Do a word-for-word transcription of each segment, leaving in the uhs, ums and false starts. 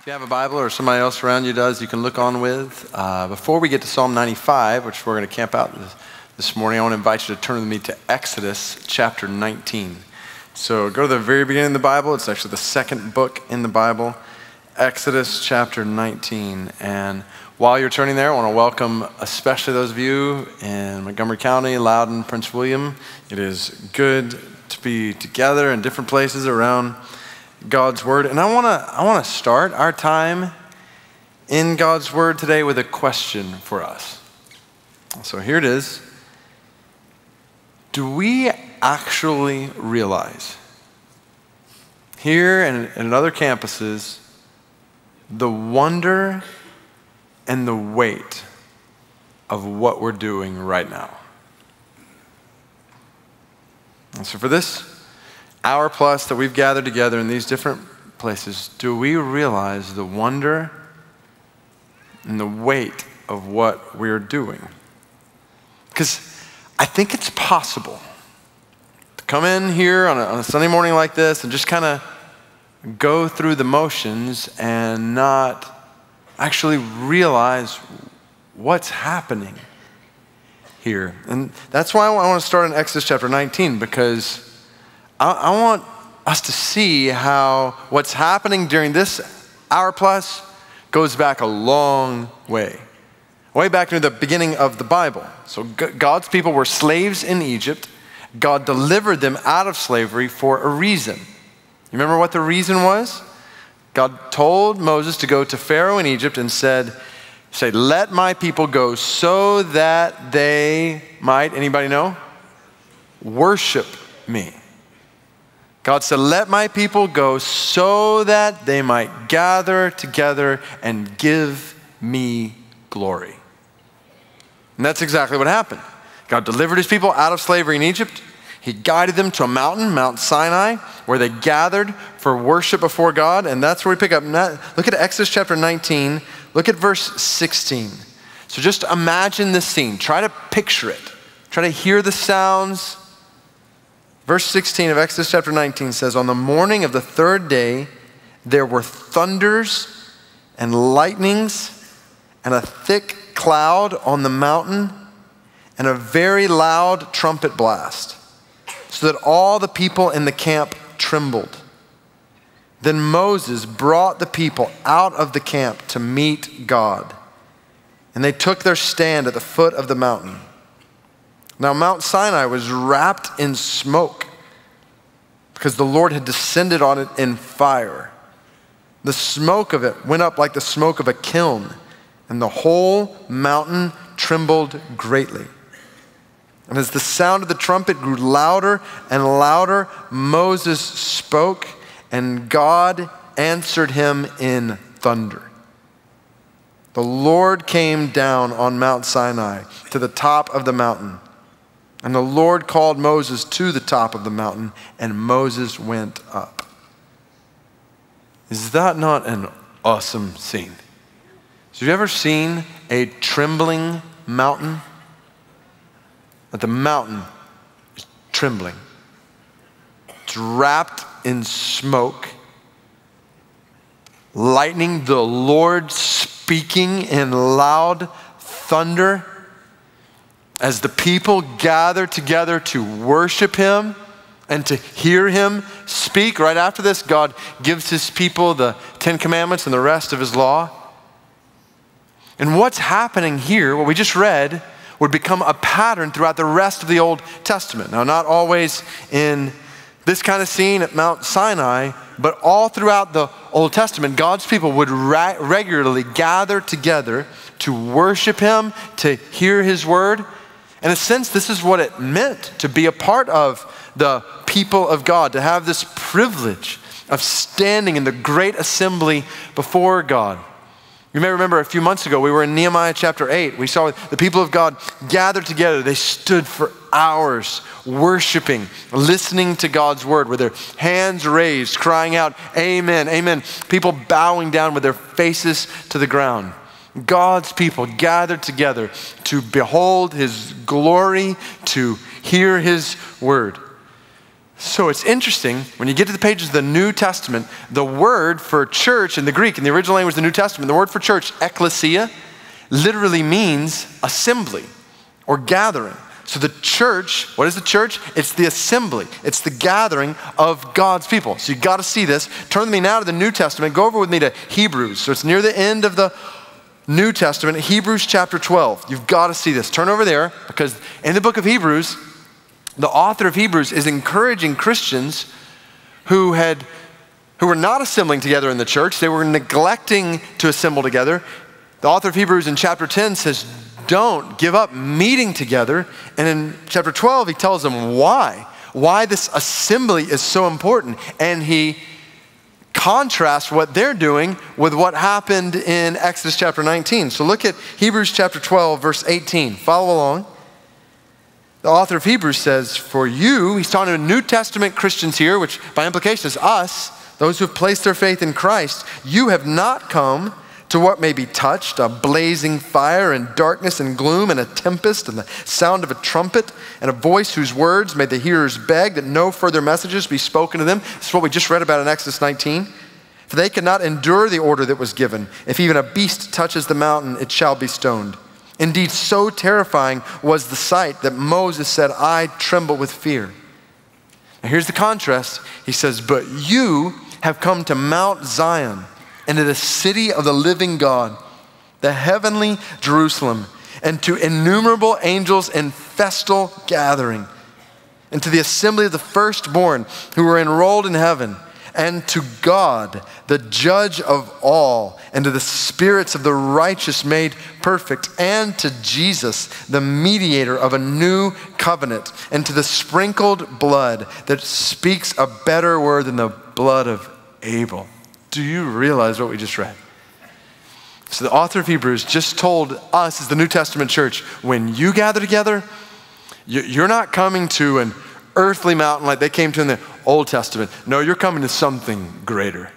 If you have a Bible or somebody else around you does, you can look on with. Uh, before we get to Psalm ninety-five, which we're going to camp out this, this morning, I want to invite you to turn with me to Exodus chapter nineteen. So go to the very beginning of the Bible. It's actually the second book in the Bible, Exodus chapter nineteen. And while you're turning there, I want to welcome especially those of you in Montgomery County, Loudoun, Prince William. It is good to be together in different places around God's Word. And I want to I want to start our time in God's Word today with a question for us. So here it is. Do we actually realize here and in other campuses the wonder and the weight of what we're doing right now? And so for this hour plus that we've gathered together in these different places, do we realize the wonder and the weight of what we're doing? Because I think it's possible to come in here on a, on a Sunday morning like this and just kind of go through the motions and not actually realize what's happening here. And that's why I want to start in Exodus chapter nineteen, because I want us to see how what's happening during this hour plus goes back a long way, way back to the beginning of the Bible. So God's people were slaves in Egypt. God delivered them out of slavery for a reason. You remember what the reason was? God told Moses to go to Pharaoh in Egypt and said, say, let my people go so that they might, anybody know? Worship me. God said, let my people go so that they might gather together and give me glory. And that's exactly what happened. God delivered his people out of slavery in Egypt. He guided them to a mountain, Mount Sinai, where they gathered for worship before God. And that's where we pick up. Look at Exodus chapter nineteen. Look at verse sixteen. So just imagine this scene. Try to picture it. Try to hear the sounds. Verse sixteen of Exodus chapter nineteen says, on the morning of the third day, there were thunders and lightnings and a thick cloud on the mountain and a very loud trumpet blast, so that all the people in the camp trembled. Then Moses brought the people out of the camp to meet God, and they took their stand at the foot of the mountain. Now, Mount Sinai was wrapped in smoke because the Lord had descended on it in fire. The smoke of it went up like the smoke of a kiln, and the whole mountain trembled greatly. And as the sound of the trumpet grew louder and louder, Moses spoke, and God answered him in thunder. The Lord came down on Mount Sinai to the top of the mountain. And the Lord called Moses to the top of the mountain, and Moses went up. Is that not an awesome scene? Have you ever seen a trembling mountain? That the mountain is trembling. It's wrapped in smoke. Lightning, the Lord speaking in loud thunder. As the people gather together to worship him and to hear him speak. Right after this, God gives his people the Ten Commandments and the rest of his law. And what's happening here, what we just read, would become a pattern throughout the rest of the Old Testament. Now, not always in this kind of scene at Mount Sinai, but all throughout the Old Testament, God's people would ra- regularly gather together to worship him, to hear his word. In a sense, this is what it meant to be a part of the people of God, to have this privilege of standing in the great assembly before God. You may remember a few months ago, we were in Nehemiah chapter eight. We saw the people of God gathered together. They stood for hours worshiping, listening to God's word with their hands raised, crying out, amen, amen. People bowing down with their faces to the ground. God's people gathered together to behold his glory, to hear his word. So it's interesting, when you get to the pages of the New Testament, the word for church in the Greek, in the original language of the New Testament, the word for church, ecclesia, literally means assembly or gathering. So the church, what is the church? It's the assembly. It's the gathering of God's people. So you've got to see this. Turn with me now to the New Testament. Go over with me to Hebrews. So it's near the end of the New Testament, Hebrews chapter twelve. You've got to see this. Turn over there, because in the book of Hebrews, the author of Hebrews is encouraging Christians who had, who were not assembling together in the church. They were neglecting to assemble together. The author of Hebrews in chapter ten says, don't give up meeting together. And in chapter twelve, he tells them why. Why this assembly is so important. And he contrasts what they're doing with what happened in Exodus chapter nineteen. So look at Hebrews chapter twelve, verse eighteen. Follow along. The author of Hebrews says, for you, he's talking to New Testament Christians here, which by implication is us, those who have placed their faith in Christ, you have not come to what may be touched, a blazing fire and darkness and gloom and a tempest and the sound of a trumpet and a voice whose words made the hearers beg that no further messages be spoken to them. This is what we just read about in Exodus nineteen. For they could not endure the order that was given. If even a beast touches the mountain, it shall be stoned. Indeed, so terrifying was the sight that Moses said, I tremble with fear. Now here's the contrast. He says, but you have come to Mount Zion and to the city of the living God, the heavenly Jerusalem, and to innumerable angels in festal gathering, and to the assembly of the firstborn who were enrolled in heaven, and to God, the judge of all, and to the spirits of the righteous made perfect, and to Jesus, the mediator of a new covenant, and to the sprinkled blood that speaks a better word than the blood of Abel. Do you realize what we just read? So the author of Hebrews just told us as the New Testament church, when you gather together, you're not coming to an earthly mountain like they came to in the Old Testament. No, you're coming to something greater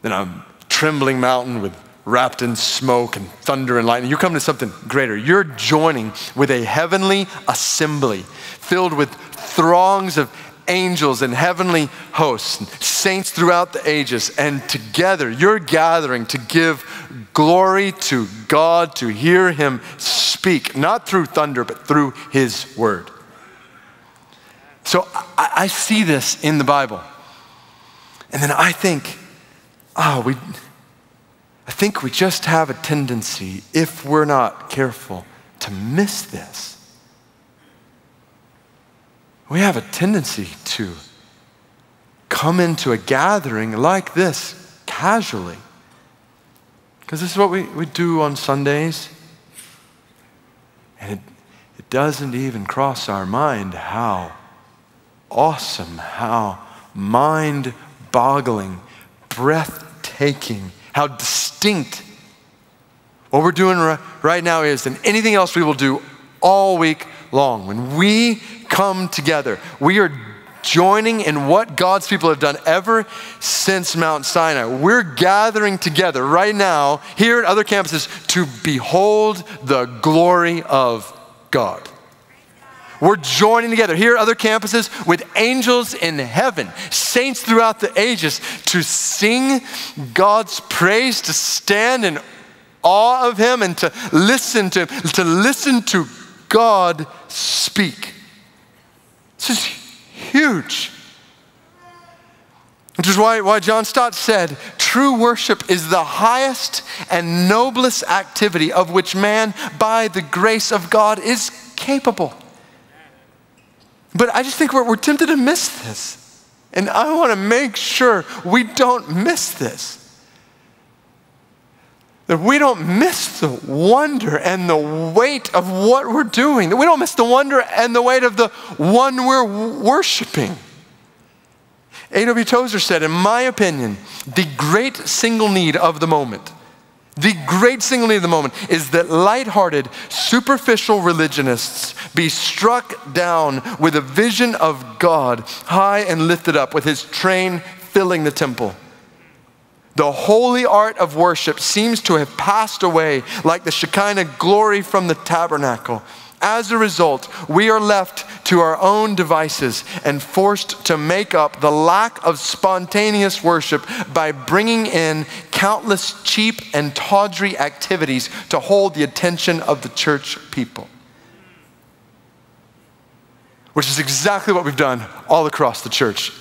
than a trembling mountain with wrapped in smoke and thunder and lightning. You're coming to something greater. You're joining with a heavenly assembly filled with throngs of angels and heavenly hosts, and saints throughout the ages, and together you're gathering to give glory to God, to hear him speak, not through thunder, but through his word. So I, I see this in the Bible. And then I think, oh, we, I think we just have a tendency, if we're not careful, to miss this. We have a tendency to come into a gathering like this casually. Because this is what we, we do on Sundays. And it, it doesn't even cross our mind how awesome, how mind-boggling, breathtaking, how distinct. What we're doing right now is than anything else we will do all week long. When we come together, we are joining in what God's people have done ever since Mount Sinai. We're gathering together right now here at other campuses to behold the glory of God. We're joining together here at other campuses with angels in heaven, saints throughout the ages, to sing God's praise, to stand in awe of him and to listen to him, to listen to God speak. This is huge. Which is why, why John Stott said, true worship is the highest and noblest activity of which man, by the grace of God, is capable. But I just think we're, we're tempted to miss this. And I want to make sure we don't miss this. That we don't miss the wonder and the weight of what we're doing. That we don't miss the wonder and the weight of the one we're worshiping. A W Tozer said, in my opinion, the great single need of the moment, the great single need of the moment is that lighthearted, superficial religionists be struck down with a vision of God high and lifted up with his train filling the temple. The holy art of worship seems to have passed away like the Shekinah glory from the tabernacle. As a result, we are left to our own devices and forced to make up the lack of spontaneous worship by bringing in countless cheap and tawdry activities to hold the attention of the church people. Which is exactly what we've done all across the church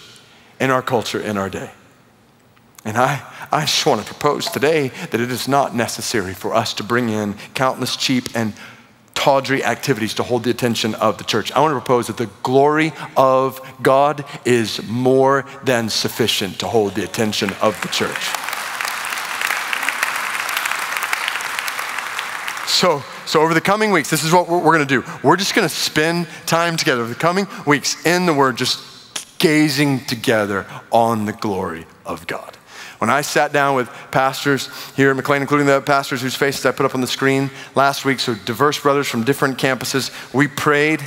in our culture, in our day. And I, I just want to propose today that it is not necessary for us to bring in countless cheap and tawdry activities to hold the attention of the church. I want to propose that the glory of God is more than sufficient to hold the attention of the church. So, so over the coming weeks, this is what we're, we're going to do. We're just going to spend time together over the coming weeks in the Word, just gazing together on the glory of God. When I sat down with pastors here at McLean, including the pastors whose faces I put up on the screen last week, so diverse brothers from different campuses, we prayed,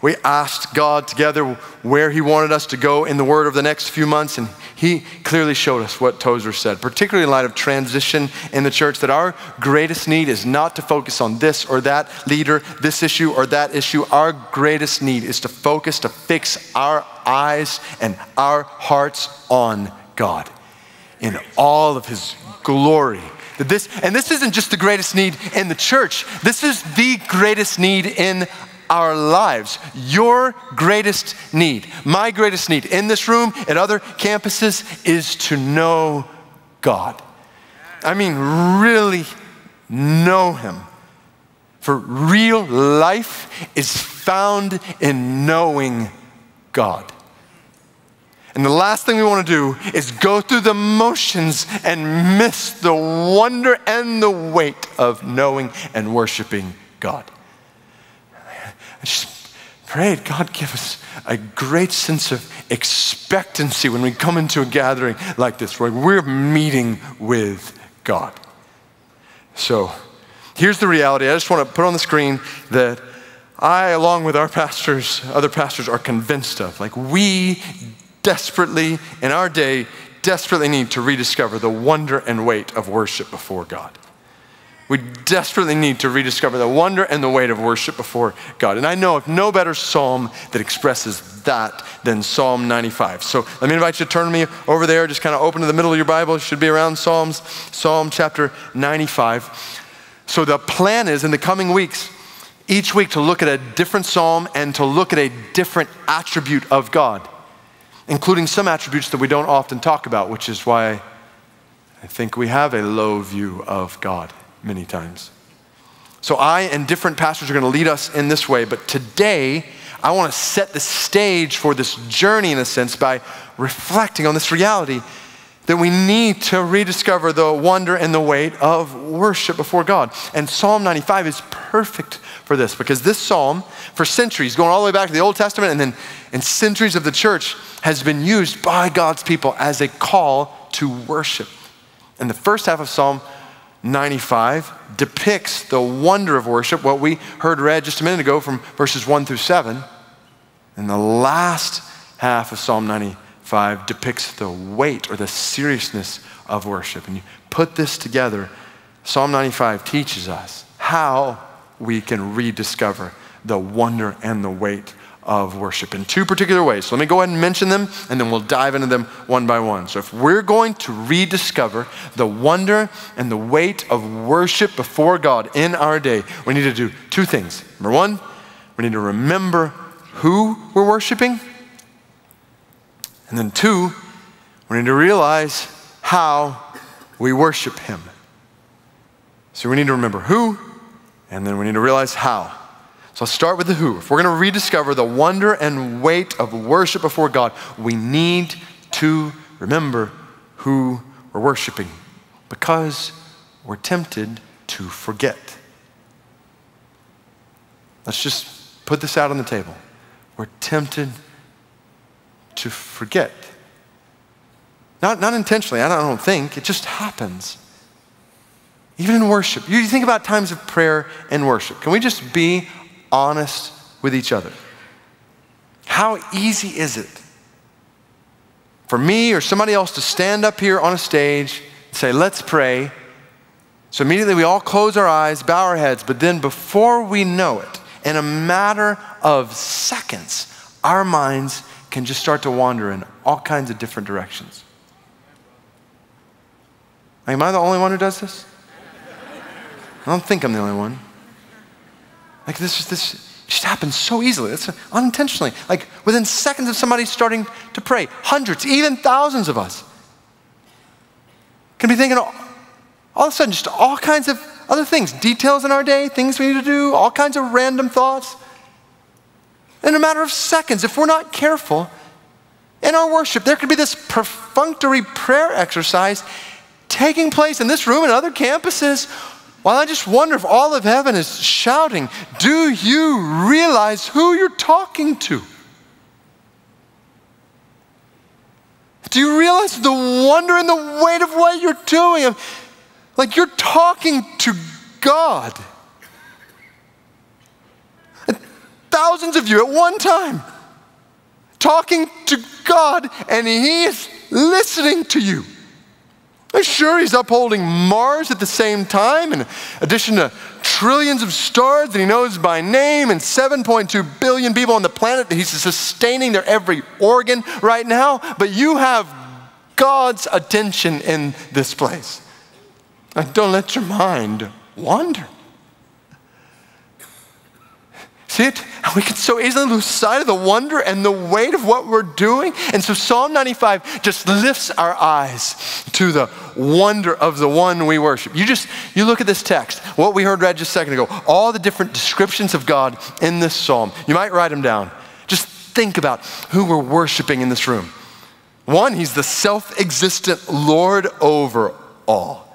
we asked God together where He wanted us to go in the Word over the next few months, and He clearly showed us what Tozer said, particularly in light of transition in the church, that our greatest need is not to focus on this or that leader, this issue or that issue. Our greatest need is to focus, to fix our eyes and our hearts on God in all of His glory. That this, and this isn't just the greatest need in the church. This is the greatest need in our lives. Your greatest need, my greatest need in this room, at other campuses, is to know God. I mean, really know Him. For real life is found in knowing God. And the last thing we want to do is go through the motions and miss the wonder and the weight of knowing and worshiping God. I just prayed, God, give us a great sense of expectancy when we come into a gathering like this, where we're meeting with God. So here's the reality. I just want to put on the screen that I, along with our pastors, other pastors, are convinced of. Like, we desperately, in our day, desperately need to rediscover the wonder and weight of worship before God. We desperately need to rediscover the wonder and the weight of worship before God. And I know of no better psalm that expresses that than Psalm ninety-five. So let me invite you to turn to me over there, just kind of open to the middle of your Bible. It should be around Psalms, Psalm chapter ninety-five. So the plan is, in the coming weeks, each week to look at a different psalm and to look at a different attribute of God, including some attributes that we don't often talk about, which is why I think we have a low view of God many times. So I and different pastors are going to lead us in this way, but today I want to set the stage for this journey, in a sense, by reflecting on this reality that we need to rediscover the wonder and the weight of worship before God. And Psalm ninety-five is perfect for this, because this psalm, for centuries, going all the way back to the Old Testament and then in centuries of the church, has been used by God's people as a call to worship. And the first half of Psalm ninety-five depicts the wonder of worship, what we heard read just a minute ago from verses one through seven. And the last half of Psalm ninety-five depicts the weight or the seriousness of worship. And you put this together, Psalm ninety-five teaches us how we can rediscover the wonder and the weight of worship in two particular ways. So let me go ahead and mention them, and then we'll dive into them one by one. So if we're going to rediscover the wonder and the weight of worship before God in our day, we need to do two things. Number one, we need to remember who we're worshiping. And then two, we need to realize how we worship Him. So we need to remember who, and then we need to realize how. So I'll start with the who. If we're going to rediscover the wonder and weight of worship before God, we need to remember who we're worshiping, because we're tempted to forget. Let's just put this out on the table. We're tempted to forget. Not, not intentionally, I don't, I don't think. It just happens. Even in worship. You think about times of prayer and worship. Can we just be honest with each other? How easy is it for me or somebody else to stand up here on a stage and say, let's pray? So immediately we all close our eyes, bow our heads, but then before we know it, In a matter of seconds, our minds can just start to wander in all kinds of different directions. Am I the only one who does this? I don't think I'm the only one. Like this, this just happens so easily. It's unintentionally. Like within seconds of somebody starting to pray, hundreds, even thousands of us can be thinking all, all of a sudden just all kinds of other things, details in our day, things we need to do, all kinds of random thoughts. In a matter of seconds, if we're not careful, in our worship, there could be this perfunctory prayer exercise taking place in this room and other campuses. Well, I just wonder if all of heaven is shouting, do you realize who you're talking to? Do you realize the wonder and the weight of what you're doing? Like you're talking to God. And thousands of you at one time talking to God, and He is listening to you. Sure, He's upholding Mars at the same time, in addition to trillions of stars that He knows by name and seven point two billion people on the planet that He's sustaining their every organ right now. But you have God's attention in this place. And don't let your mind wander. See it? We can so easily lose sight of the wonder and the weight of what we're doing. And so Psalm ninety-five just lifts our eyes to the wonder of the one we worship. You just, you look at this text, what we heard read just a second ago, all the different descriptions of God in this psalm. You might write them down. Just think about who we're worshiping in this room. One, He's the self-existent Lord over all.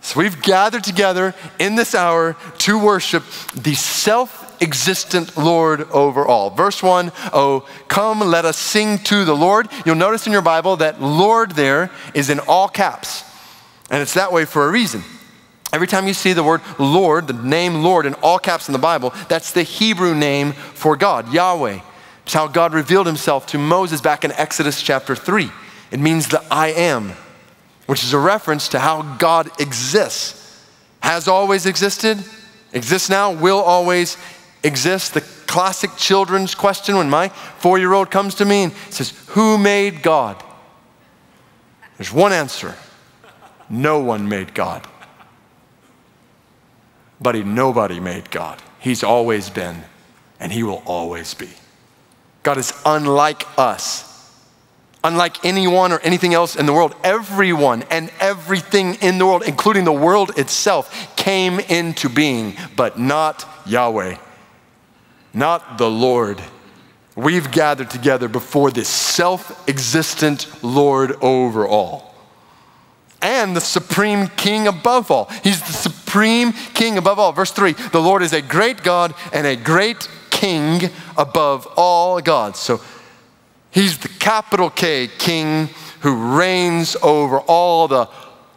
So we've gathered together in this hour to worship the self-existent Lord over all. Verse one, oh, come, let us sing to the Lord. You'll notice in your Bible that Lord there is in all caps. And it's that way for a reason. Every time you see the word Lord, the name Lord in all caps in the Bible, that's the Hebrew name for God, Yahweh. It's how God revealed Himself to Moses back in Exodus chapter three. It means the I am, which is a reference to how God exists, has always existed, exists now, will always exist. The classic children's question when my four-year-old comes to me and says, who made God? There's one answer. No one made God. Buddy, nobody made God. He's always been, and He will always be. God is unlike us. Unlike anyone or anything else in the world, everyone and everything in the world, including the world itself, came into being, but not Yahweh, not the Lord. We've gathered together before this self-existent Lord over all and the supreme King above all. He's the supreme King above all. Verse three, the Lord is a great God and a great King above all gods. So He's the capital K King who reigns over all the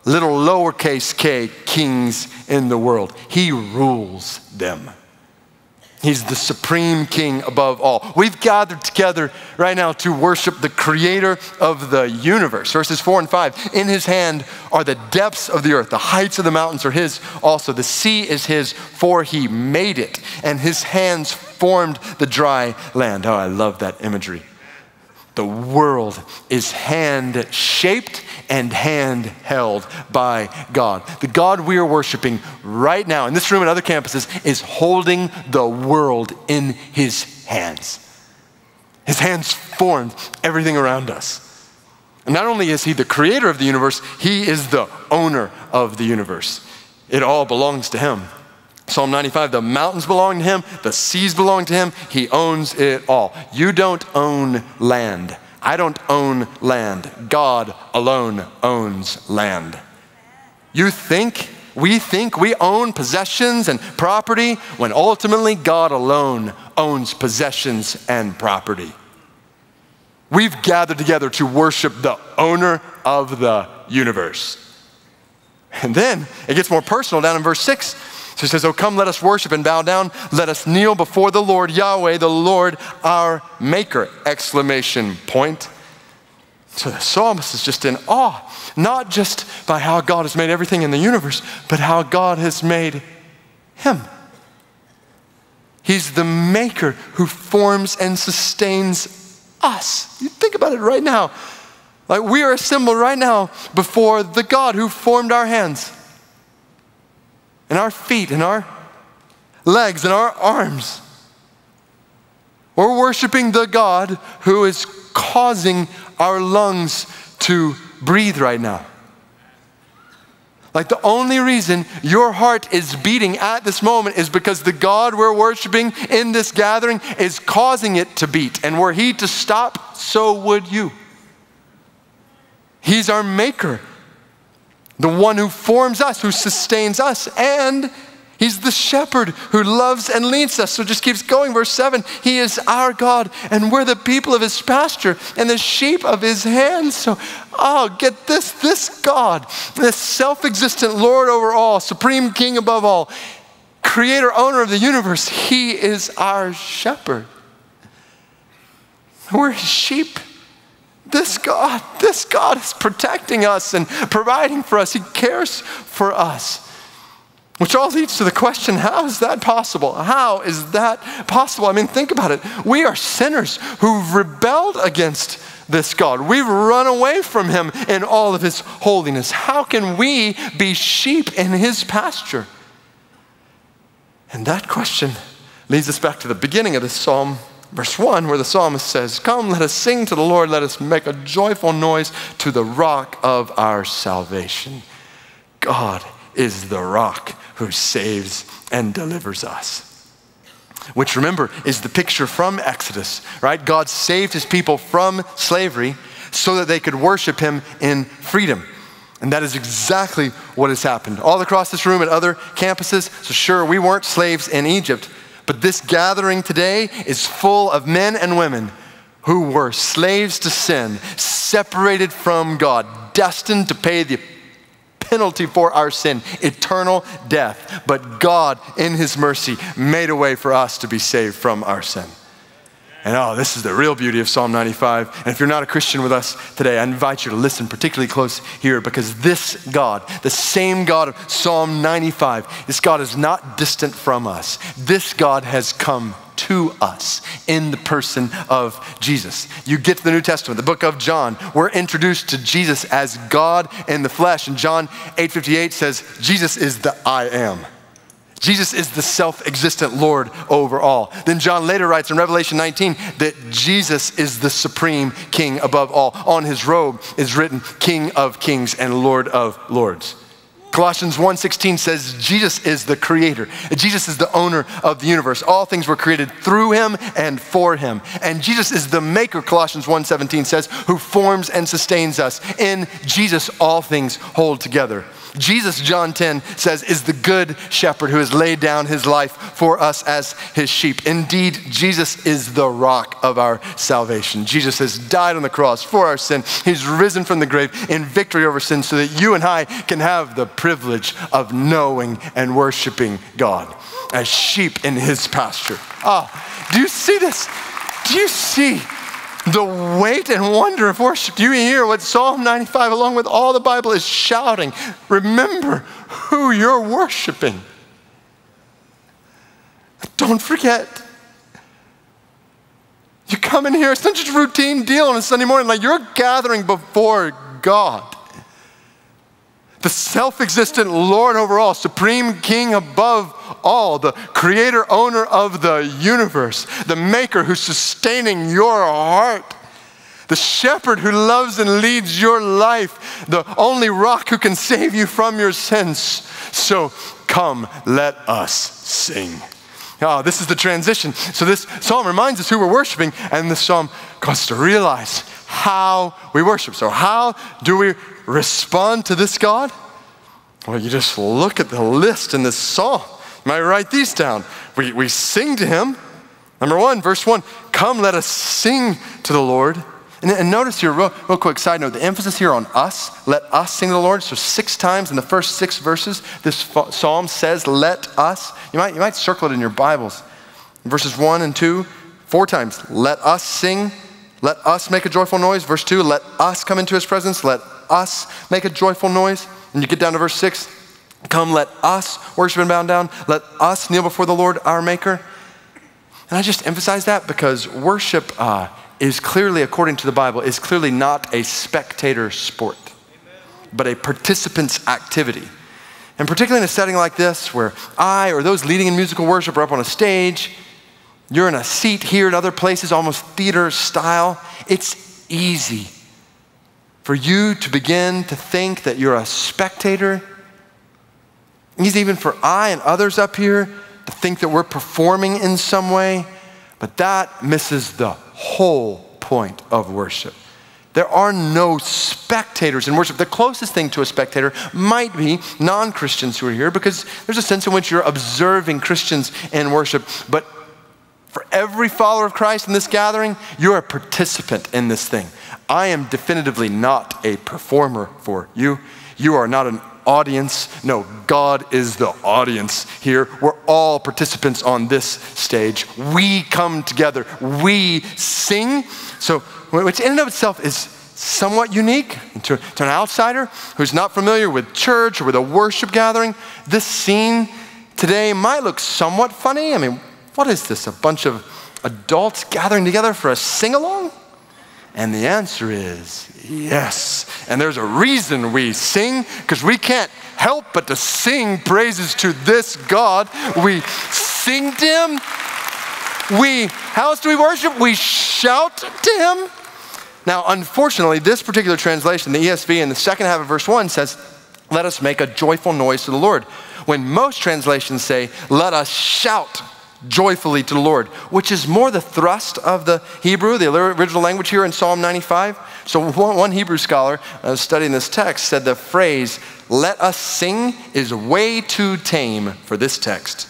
little lowercase k kings in the world. He rules them. He's the supreme King above all. We've gathered together right now to worship the creator of the universe. Verses four and five, in His hand are the depths of the earth. The heights of the mountains are His also. The sea is His, for He made it, and His hands formed the dry land. Oh, I love that imagery. The world is hand-shaped and hand-held by God. The God we are worshiping right now in this room and other campuses is holding the world in His hands. His hands formed everything around us. And not only is He the creator of the universe, He is the owner of the universe. It all belongs to Him. Psalm ninety-five, the mountains belong to Him, the seas belong to Him, He owns it all. You don't own land. I don't own land. God alone owns land. You think, we think we own possessions and property when ultimately God alone owns possessions and property. We've gathered together to worship the owner of the universe. And then it gets more personal down in verse six. So He says, oh, come, let us worship and bow down. Let us kneel before the Lord, Yahweh, the Lord, our maker, exclamation point. So the psalmist is just in awe, not just by how God has made everything in the universe, but how God has made him. He's the maker who forms and sustains us. You think about it right now. Like, we are assembled right now before the God who formed our hands and our feet and our legs and our arms. We're worshiping the God who is causing our lungs to breathe right now. Like, the only reason your heart is beating at this moment is because the God we're worshiping in this gathering is causing it to beat. And were he to stop, so would you. He's our maker, the one who forms us, who sustains us, and he's the shepherd who loves and leads us. So just keeps going. Verse seven, he is our God, and we're the people of his pasture and the sheep of his hands. So, oh, get this, this God, this self-existent Lord over all, supreme king above all, creator, owner of the universe, he is our shepherd. We're his sheep. This God, this God is protecting us and providing for us. He cares for us. Which all leads to the question, how is that possible? How is that possible? I mean, think about it. We are sinners who've rebelled against this God. We've run away from him in all of his holiness. How can we be sheep in his pasture? And that question leads us back to the beginning of this psalm, verse one, where the psalmist says, "Come, let us sing to the Lord. Let us make a joyful noise to the rock of our salvation." God is the rock who saves and delivers us. Which, remember, is the picture from Exodus, right? God saved his people from slavery so that they could worship him in freedom. And that is exactly what has happened. All across this room at other campuses, so sure, we weren't slaves in Egypt, but this gathering today is full of men and women who were slaves to sin, separated from God, destined to pay the penalty for our sin, eternal death. But God, in his mercy, made a way for us to be saved from our sin. And oh, this is the real beauty of Psalm ninety-five. And if you're not a Christian with us today, I invite you to listen particularly close here, because this God, the same God of Psalm ninety-five, this God is not distant from us. This God has come to us in the person of Jesus. You get to the New Testament, the book of John, we're introduced to Jesus as God in the flesh. And John eight fifty-eight says, Jesus is the I am. Jesus is the self-existent Lord over all. Then John later writes in Revelation nineteen that Jesus is the supreme king above all. On his robe is written, King of Kings and Lord of Lords. Colossians one sixteen says Jesus is the creator. Jesus is the owner of the universe. All things were created through him and for him. And Jesus is the maker, Colossians one seventeen says, who forms and sustains us. In Jesus, all things hold together. Jesus, John ten says, is the good shepherd who has laid down his life for us as his sheep. Indeed, Jesus is the rock of our salvation. Jesus has died on the cross for our sin. He's risen from the grave in victory over sin so that you and I can have the privilege of knowing and worshiping God as sheep in his pasture. Ah, oh, do you see this? Do you see the weight and wonder of worship? You hear what Psalm ninety-five, along with all the Bible, is shouting. Remember who you're worshiping. Don't forget. You come in here, it's not just a routine deal on a Sunday morning. Like, you're gathering before God, the self-existent Lord over all, supreme king above all, the creator, owner of the universe, the maker who's sustaining your heart, the shepherd who loves and leads your life, the only rock who can save you from your sins. So come, let us sing. Oh, this is the transition. So this psalm reminds us who we're worshiping, and the psalm calls us to realize how we worship. So how do we respond to this God? Well, you just look at the list in this psalm. You might write these down. We, we sing to him. Number one, verse one, come let us sing to the Lord. And, and notice here, real, real quick side note, the emphasis here on us, let us sing to the Lord. So six times in the first six verses, this psalm says, let us. You might, you might circle it in your Bibles. In verses one and two, four times, let us sing. Let us make a joyful noise. Verse two, let us come into his presence. Let us make a joyful noise. And you get down to verse six, come let us worship and bow down. Let us kneel before the Lord our maker. And I just emphasize that because worship uh, is clearly, according to the Bible, is clearly not a spectator sport, but a participant's activity. And particularly in a setting like this, where I or those leading in musical worship are up on a stage, you're in a seat here at other places, almost theater style, it's easy for you to begin to think that you're a spectator. Easy even for I and others up here to think that we're performing in some way, but that misses the whole point of worship. There are no spectators in worship. The closest thing to a spectator might be non-Christians who are here, because there's a sense in which you're observing Christians in worship. But for every follower of Christ in this gathering, you're a participant in this thing. I am definitively not a performer for you. You are not an audience. No, God is the audience here. We're all participants on this stage. We come together. We sing. So, which in and of itself is somewhat unique to, to an outsider who's not familiar with church or with a worship gathering. This scene today might look somewhat funny. I mean, what is this? A bunch of adults gathering together for a sing-along? And the answer is yes. And there's a reason we sing, because we can't help but to sing praises to this God. We sing to him. We, how else do we worship? We shout to him. Now, unfortunately, this particular translation, the E S V, in the second half of verse one says, let us make a joyful noise to the Lord. When most translations say, let us shout joyfully to the Lord, which is more the thrust of the Hebrew, the original language here in Psalm ninety-five. So one, one Hebrew scholar uh, studying this text said the phrase, let us sing, is way too tame for this text.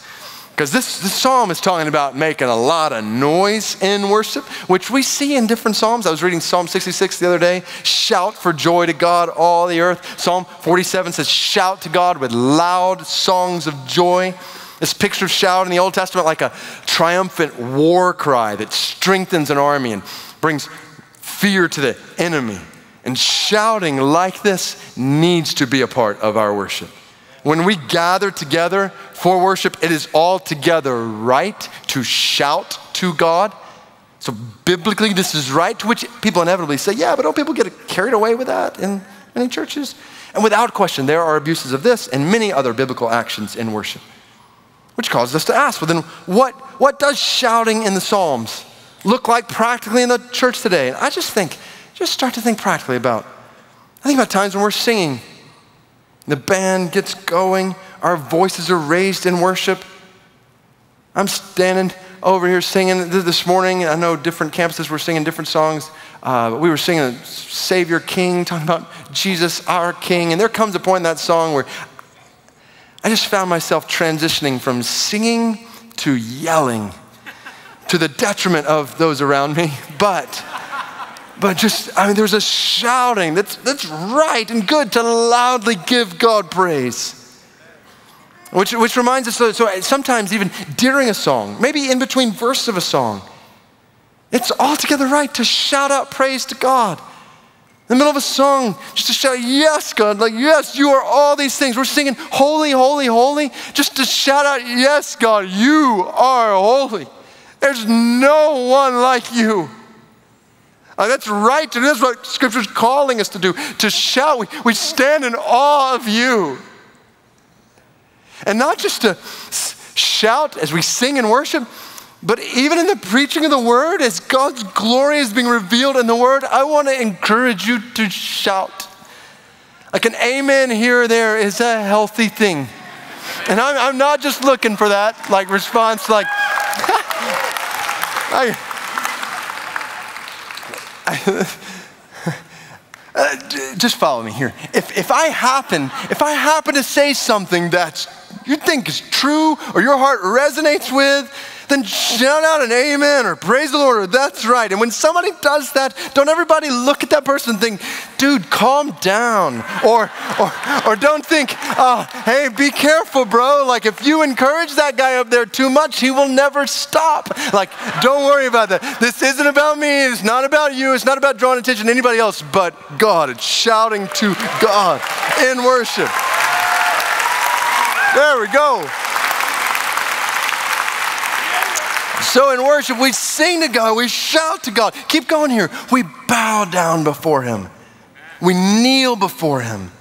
Because this, this psalm is talking about making a lot of noise in worship, which we see in different psalms. I was reading Psalm sixty-six the other day, shout for joy to God, all the earth. Psalm forty-seven says, shout to God with loud songs of joy. This picture of shout in the Old Testament like a triumphant war cry that strengthens an army and brings fear to the enemy. And shouting like this needs to be a part of our worship. When we gather together for worship, it is altogether right to shout to God. So biblically, this is right, to which people inevitably say, yeah, but don't people get carried away with that in many churches? And without question, there are abuses of this and many other biblical actions in worship, which causes us to ask, well then, what, what does shouting in the Psalms look like practically in the church today? And I just think, just start to think practically about, I think about times when we're singing, the band gets going, our voices are raised in worship. I'm standing over here singing this morning. I know different campuses were singing different songs. Uh, we were singing Savior King, talking about Jesus, our King. And there comes a point in that song where I just found myself transitioning from singing to yelling to the detriment of those around me. But, but just, I mean, there's a shouting that's, that's right and good to loudly give God praise. Which, which reminds us, so, so sometimes even during a song, maybe in between verses of a song, it's altogether right to shout out praise to God. In the middle of a song, just to shout, yes, God, like, yes, you are all these things. We're singing, holy, holy, holy, just to shout out, yes, God, you are holy. There's no one like you. Uh, that's right to do. That's what Scripture's calling us to do, to shout. We, we stand in awe of you. And not just to shout as we sing and worship, but even in the preaching of the word, as God's glory is being revealed in the word, I want to encourage you to shout. Like an amen here or there is a healthy thing. And I'm, I'm not just looking for that, like response, like, I, I, uh, just follow me here. If, if I happen, if I happen to say something that you think is true or your heart resonates with, then shout out an amen or praise the Lord or that's right. And when somebody does that, don't everybody look at that person and think, dude, calm down. Or, or, or don't think, oh, hey, be careful, bro. Like if you encourage that guy up there too much, he will never stop. Like, don't worry about that. This isn't about me. It's not about you. It's not about drawing attention to anybody else but God. It's shouting to God in worship. There we go. So in worship, we sing to God, we shout to God. Keep going here. We bow down before him. We kneel before him.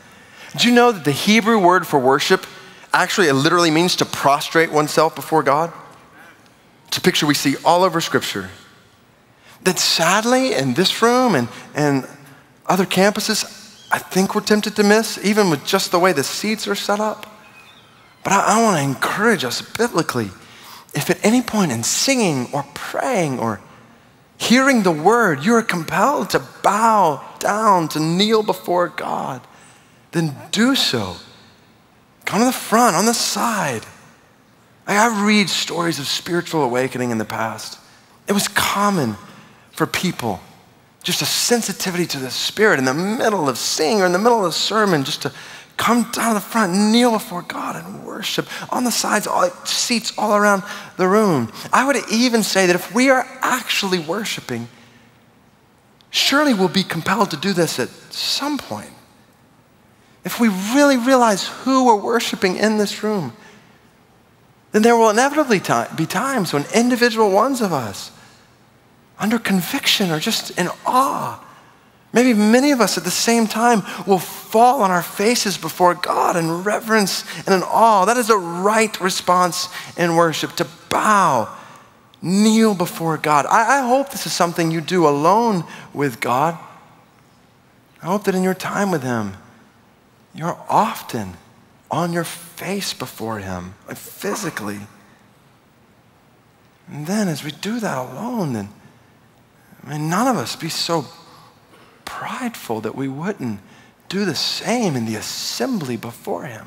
Did you know that the Hebrew word for worship actually, it literally means to prostrate oneself before God? It's a picture we see all over Scripture. That sadly, in this room and, and other campuses, I think we're tempted to miss, even with just the way the seats are set up. But I, I want to encourage us biblically, if at any point in singing or praying or hearing the word, you are compelled to bow down, to kneel before God, then do so. Go to the front, on the side. I read stories of spiritual awakening in the past. It was common for people, just a sensitivity to the Spirit in the middle of singing or in the middle of a sermon, just to come down the front, kneel before God and worship on the sides, all, seats all around the room. I would even say that if we are actually worshiping, surely we'll be compelled to do this at some point. If we really realize who we're worshiping in this room, then there will inevitably be times when individual ones of us, under conviction or just in awe, maybe many of us at the same time, will fall on our faces before God in reverence and in awe. That is a right response in worship, to bow, kneel before God. I, I hope this is something you do alone with God. I hope that in your time with him, you're often on your face before him, like physically. And then as we do that alone, then I mean, none of us be so prideful that we wouldn't do the same in the assembly before him.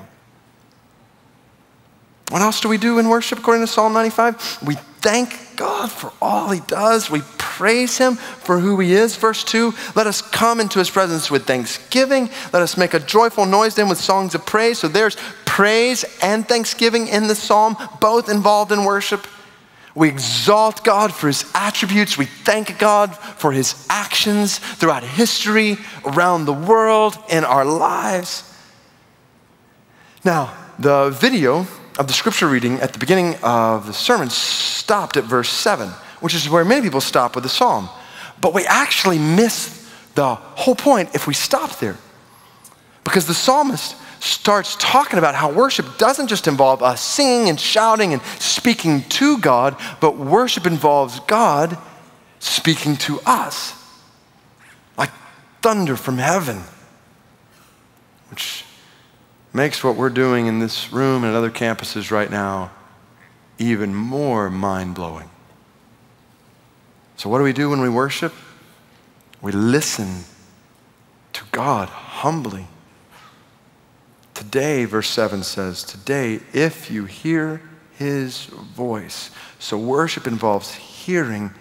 What else do we do in worship according to Psalm ninety-five? We thank God for all he does. We praise him for who he is. Verse two, let us come into his presence with thanksgiving. Let us make a joyful noise then with songs of praise. So there's praise and thanksgiving in the psalm, both involved in worship. We exalt God for his attributes. We thank God for his actions throughout history, around the world, in our lives. Now, the video of the scripture reading at the beginning of the sermon stopped at verse seven, which is where many people stop with the psalm. But we actually miss the whole point if we stop there, because the psalmist starts talking about how worship doesn't just involve us singing and shouting and speaking to God, but worship involves God speaking to us like thunder from heaven, which makes what we're doing in this room and at other campuses right now even more mind-blowing. So what do we do when we worship? We listen to God humbly. Today, verse seven says, today, if you hear his voice. So worship involves hearing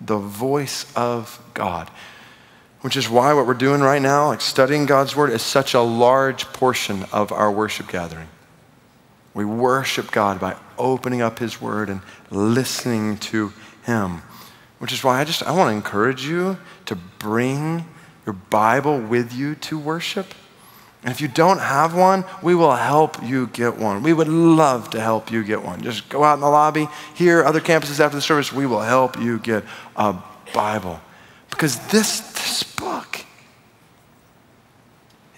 the voice of God, which is why what we're doing right now, like studying God's word, is such a large portion of our worship gathering. We worship God by opening up his word and listening to him, which is why I just, I want to encourage you to bring your Bible with you to worship. And if you don't have one, we will help you get one. We would love to help you get one. Just go out in the lobby here, other campuses after the service, we will help you get a Bible. Because this, this book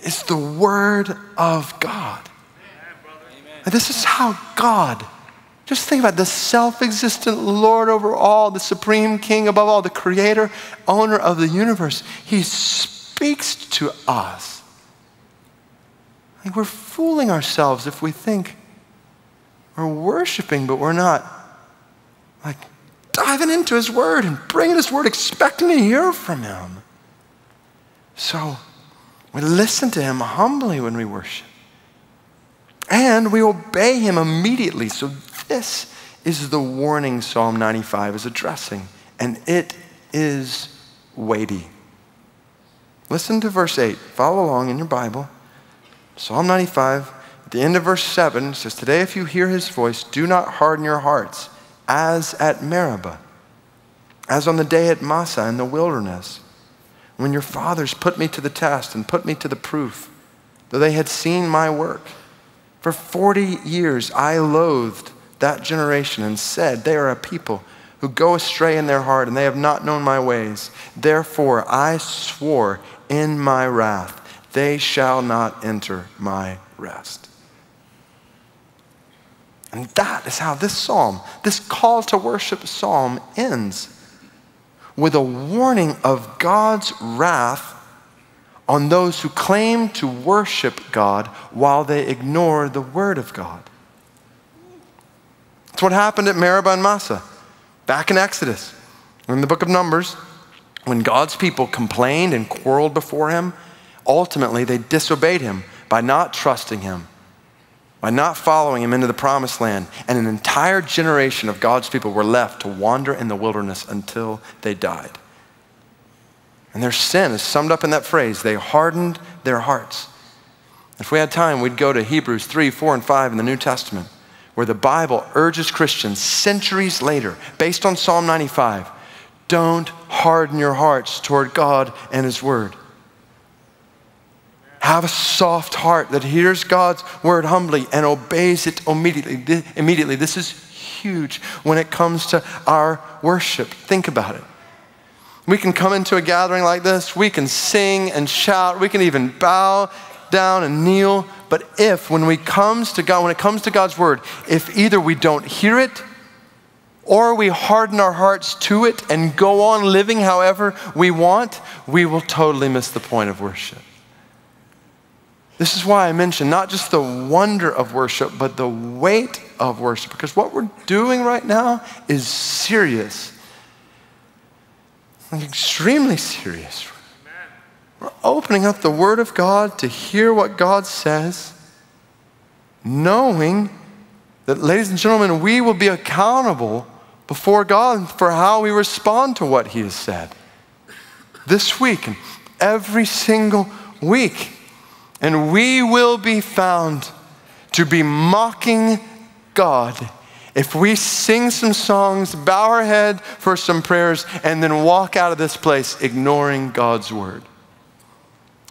is the Word of God. Amen. And this is how God, just think about the self-existent Lord over all, the supreme King above all, the creator, owner of the universe, he speaks to us. Like we're fooling ourselves if we think we're worshiping, but we're not like diving into his word and bringing his word, expecting to hear from him. So we listen to him humbly when we worship, and we obey him immediately. So this is the warning Psalm ninety-five is addressing, and it is weighty. Listen to verse eight. Follow along in your Bible. Psalm ninety-five, at the end of verse seven, says, today if you hear his voice, do not harden your hearts, as at Meribah, as on the day at Massah in the wilderness, when your fathers put me to the test and put me to the proof, though they had seen my work. For forty years I loathed that generation and said, they are a people who go astray in their heart, and they have not known my ways. Therefore I swore in my wrath, they shall not enter my rest. And that is how this psalm, this call to worship psalm, ends, with a warning of God's wrath on those who claim to worship God while they ignore the word of God. That's what happened at Meribah and Massah, back in Exodus, in the book of Numbers, when God's people complained and quarreled before him. Ultimately, they disobeyed him by not trusting him, by not following him into the promised land. And an entire generation of God's people were left to wander in the wilderness until they died. And their sin is summed up in that phrase, they hardened their hearts. If we had time, we'd go to Hebrews three, four, and five in the New Testament, where the Bible urges Christians centuries later, based on Psalm ninety-five, don't harden your hearts toward God and his word. Have a soft heart that hears God's word humbly and obeys it immediately. Immediately. This is huge when it comes to our worship. Think about it. We can come into a gathering like this, we can sing and shout, we can even bow down and kneel, but if when we comes to God, when it comes to God's word, if either we don't hear it or we harden our hearts to it and go on living however we want, we will totally miss the point of worship. This is why I mentioned not just the wonder of worship, but the weight of worship, because what we're doing right now is serious. Extremely serious. Amen. We're opening up the word of God to hear what God says, knowing that, ladies and gentlemen, we will be accountable before God for how we respond to what he has said this week and every single week. And we will be found to be mocking God if we sing some songs, bow our head for some prayers, and then walk out of this place ignoring God's word.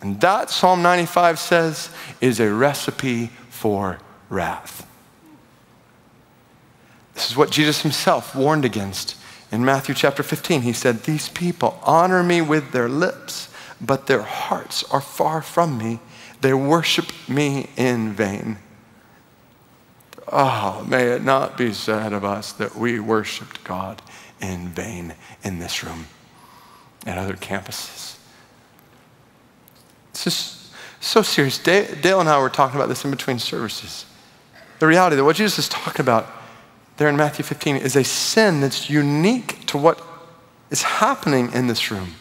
And that, Psalm ninety-five says, is a recipe for wrath. This is what Jesus himself warned against in Matthew chapter fifteen. He said, these people honor me with their lips, but their hearts are far from me. They worship me in vain. Oh, may it not be said of us that we worshiped God in vain in this room and other campuses. This is so serious. Dale and I were talking about this in between services. The reality that what Jesus is talking about there in Matthew fifteen is a sin that's unique to what is happening in this room,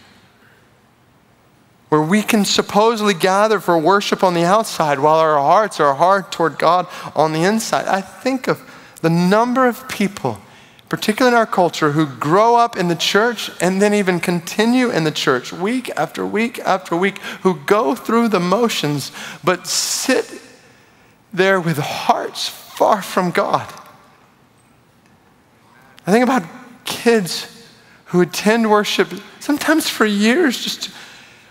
where we can supposedly gather for worship on the outside while our hearts are hard toward God on the inside. I think of the number of people, particularly in our culture, who grow up in the church and then even continue in the church week after week after week, who go through the motions but sit there with hearts far from God. I think about kids who attend worship sometimes for years, just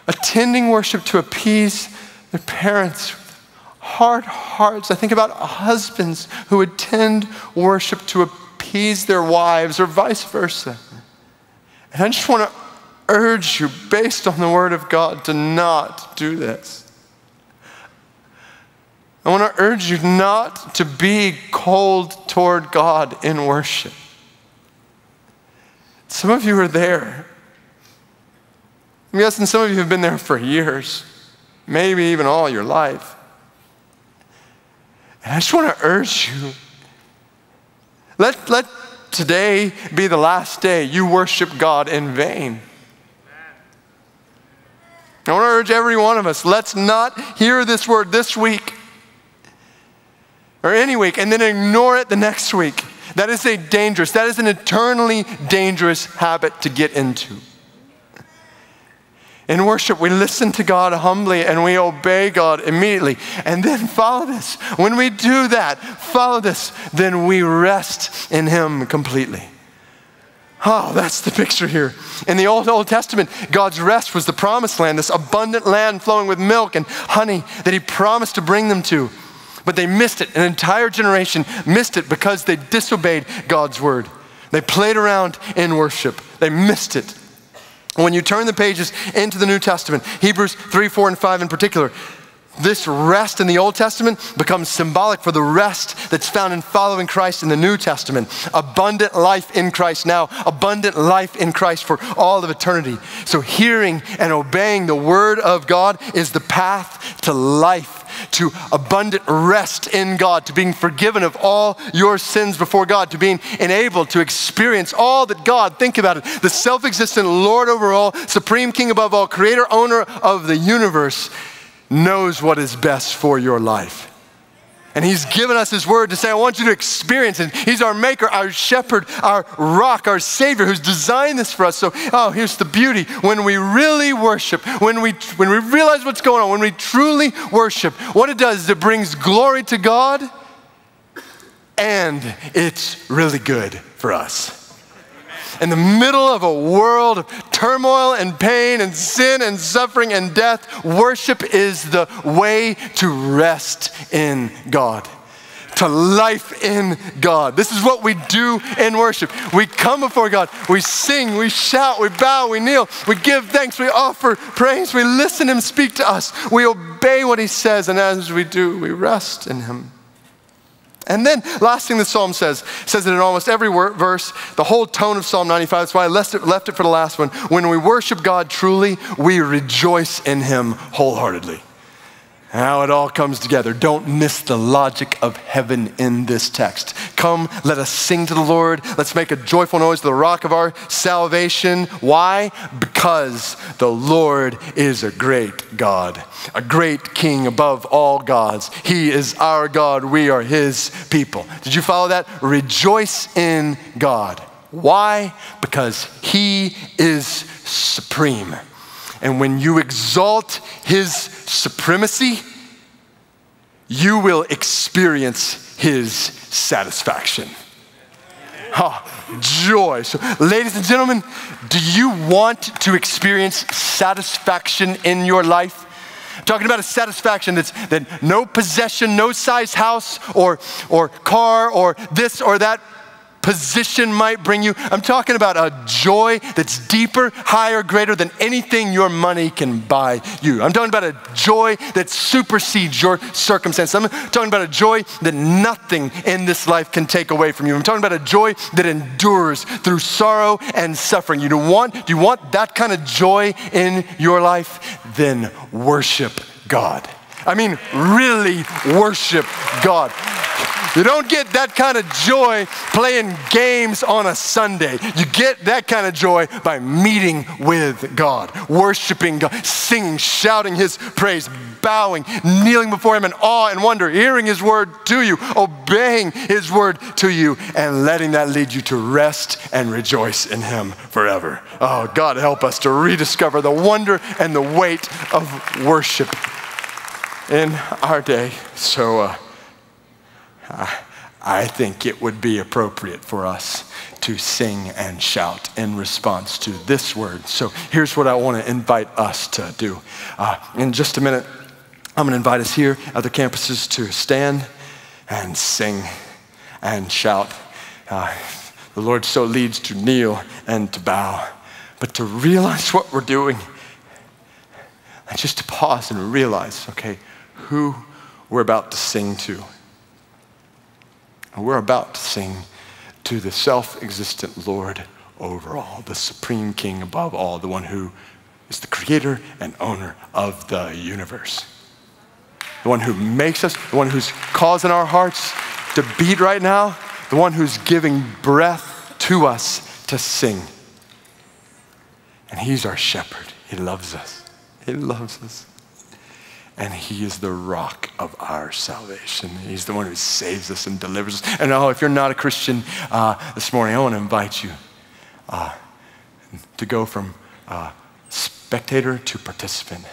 attending worship to appease their parents, hard hearts. I think about husbands who attend worship to appease their wives or vice versa. And I just want to urge you, based on the word of God, to not do this. I want to urge you not to be cold toward God in worship. Some of you are there. I'm guessing some of you have been there for years, maybe even all your life. And I just want to urge you, let, let today be the last day you worship God in vain. I want to urge every one of us, let's not hear this word this week or any week and then ignore it the next week. That is a dangerous, that is an eternally dangerous habit to get into. In worship, we listen to God humbly and we obey God immediately. And then follow this. When we do that, follow this, then we rest in him completely. Oh, that's the picture here. In the Old, Old Testament, God's rest was the promised land, this abundant land flowing with milk and honey that he promised to bring them to. But they missed it. An entire generation missed it because they disobeyed God's word. They played around in worship. They missed it. When you turn the pages into the New Testament, Hebrews three, four, and five in particular, this rest in the Old Testament becomes symbolic for the rest that's found in following Christ in the New Testament. Abundant life in Christ now, abundant life in Christ for all of eternity. So hearing and obeying the Word of God is the path to life, to abundant rest in God, to being forgiven of all your sins before God, to being enabled to experience all that God, think about it, the self-existent Lord over all, supreme King above all, creator, owner of the universe, knows what is best for your life. And he's given us his word to say, I want you to experience it. He's our maker, our shepherd, our rock, our savior, who's designed this for us. So, oh, here's the beauty. When we really worship, when we, when we realize what's going on, when we truly worship, what it does is it brings glory to God, and it's really good for us. In the middle of a world of turmoil and pain and sin and suffering and death, worship is the way to rest in God, to life in God. This is what we do in worship. We come before God, we sing, we shout, we bow, we kneel, we give thanks, we offer praise, we listen him speak to us, we obey what he says, and as we do, we rest in him. And then, last thing the psalm says, says that in almost every verse, the whole tone of Psalm ninety-five, that's why I left it, left it for the last one. When we worship God truly, we rejoice in him wholeheartedly. Now it all comes together. Don't miss the logic of heaven in this text. Come, let us sing to the Lord. Let's make a joyful noise to the rock of our salvation. Why? Because the Lord is a great God, a great King above all gods. He is our God. We are his people. Did you follow that? Rejoice in God. Why? Because he is supreme. And when you exalt his supremacy, you will experience his satisfaction. Oh, joy. So, ladies and gentlemen, do you want to experience satisfaction in your life? I'm talking about a satisfaction that's that no possession, no size house or, or car or this or that position might bring you. I'm talking about a joy that's deeper, higher, greater than anything your money can buy you. I'm talking about a joy that supersedes your circumstance. I'm talking about a joy that nothing in this life can take away from you. I'm talking about a joy that endures through sorrow and suffering. You don't want, do you want that kind of joy in your life? Then worship God. I mean, really worship God. You don't get that kind of joy playing games on a Sunday. You get that kind of joy by meeting with God, worshiping God, singing, shouting his praise, bowing, kneeling before him in awe and wonder, hearing his word to you, obeying his word to you, and letting that lead you to rest and rejoice in him forever. Oh, God help us to rediscover the wonder and the weight of worship in our day. So, uh, I think it would be appropriate for us to sing and shout in response to this word. So here's what I want to invite us to do. Uh, in just a minute, I'm going to invite us here, other campuses, to stand and sing and shout. Uh, the Lord so leads to kneel and to bow. But to realize what we're doing, and just to pause and realize, okay, who we're about to sing to. We're about to sing to the self-existent Lord over all, the supreme King above all, the one who is the creator and owner of the universe. The one who makes us, the one who's causing our hearts to beat right now, the one who's giving breath to us to sing. And he's our shepherd. He loves us. He loves us. And he is the rock of our salvation. He's the one who saves us and delivers us. And oh, if you're not a Christian uh, this morning, I want to invite you uh, to go from uh, spectator to participant.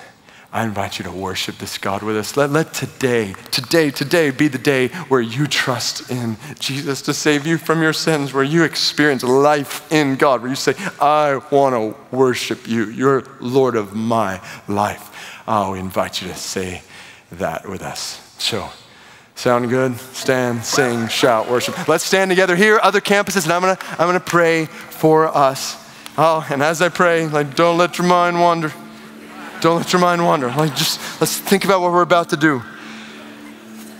I invite you to worship this God with us. Let, let today, today, today be the day where you trust in Jesus to save you from your sins, where you experience life in God, where you say, I want to worship you. You're Lord of my life. Oh, we invite you to say that with us. So Sound good? Stand, sing, shout, worship. Let's stand together here, other campuses, and I'm gonna, I'm gonna pray for us. Oh, and as I pray, like, don't let your mind wander. Don't let your mind wander. Like, just, let's think about what we're about to do.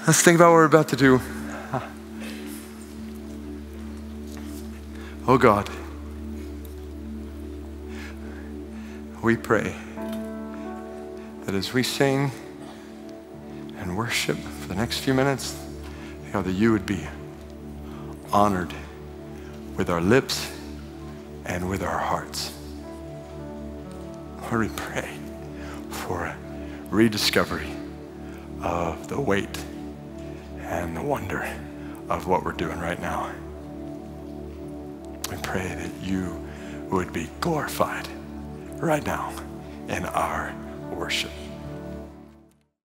Let's think about what we're about to do. Oh God, we pray that as we sing and worship for the next few minutes, you know, that you would be honored with our lips and with our hearts. Lord, we pray for rediscovery of the weight and the wonder of what we're doing right now. We pray that you would be glorified right now in our worship.